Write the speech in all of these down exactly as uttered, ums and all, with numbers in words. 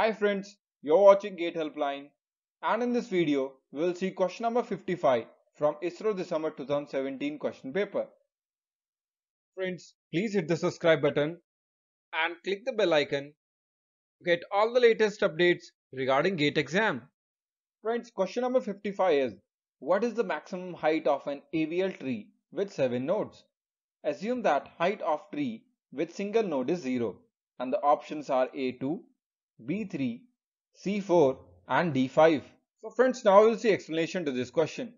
Hi friends, you're watching GATE Helpline, and in this video we will see question number fifty-five from ISRO December twenty seventeen question paper. Friends, please hit the subscribe button and click the bell icon to get all the latest updates regarding GATE exam. Friends, question number fifty-five is, what is the maximum height of an A V L tree with seven nodes? Assume that height of tree with single node is zero and the options are A two, B three, C four and D five. So friends, now we will see explanation to this question.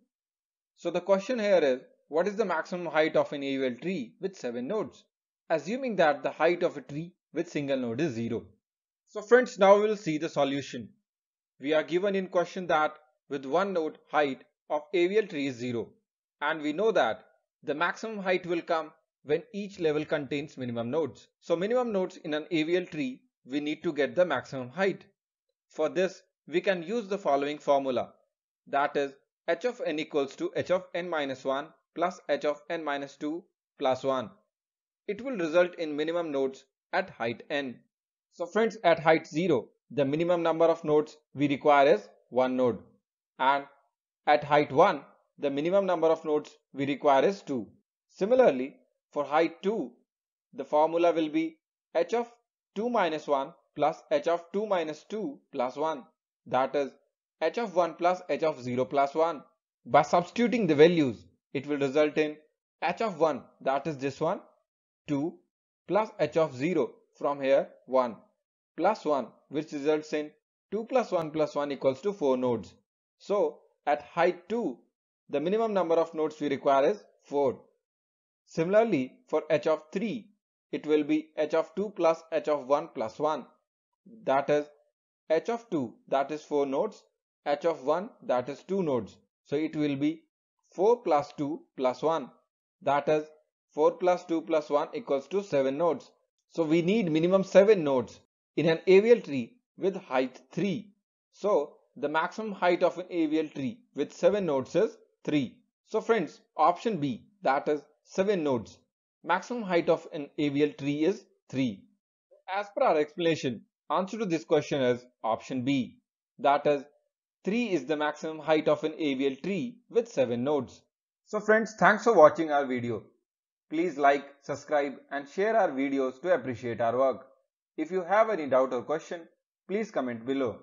So the question here is, what is the maximum height of an A V L tree with seven nodes? Assuming that the height of a tree with single node is zero. So friends, now we will see the solution. We are given in question that with one node height of A V L tree is zero. And we know that the maximum height will come when each level contains minimum nodes. So minimum nodes in an A V L tree, we need to get the maximum height. For this, we can use the following formula, that is h of n equals to h of n minus one plus h of n minus two plus one. It will result in minimum nodes at height n. So friends, at height zero, the minimum number of nodes we require is one node, and at height one, the minimum number of nodes we require is two. Similarly, for height two, the formula will be h of two minus one plus h of two minus two plus one, that is h of one plus h of zero plus one. By substituting the values, it will result in h of one, that is this one, two, plus h of zero, from here one, plus one, which results in two plus one plus one equals to four nodes. So at height two, the minimum number of nodes we require is four. Similarly, for h of three, it will be h of two plus h of one plus one, that is h of two, that is four nodes, h of one, that is two nodes. So it will be four plus two plus one, that is four plus two plus one equals to seven nodes. So we need minimum seven nodes in an A V L tree with height three. So the maximum height of an A V L tree with seven nodes is three. So friends, option B, that is seven nodes. Maximum height of an A V L tree is three. As per our explanation, answer to this question is option B. That is, three is the maximum height of an A V L tree with seven nodes. So friends, thanks for watching our video. Please like, subscribe and share our videos to appreciate our work. If you have any doubt or question, please comment below.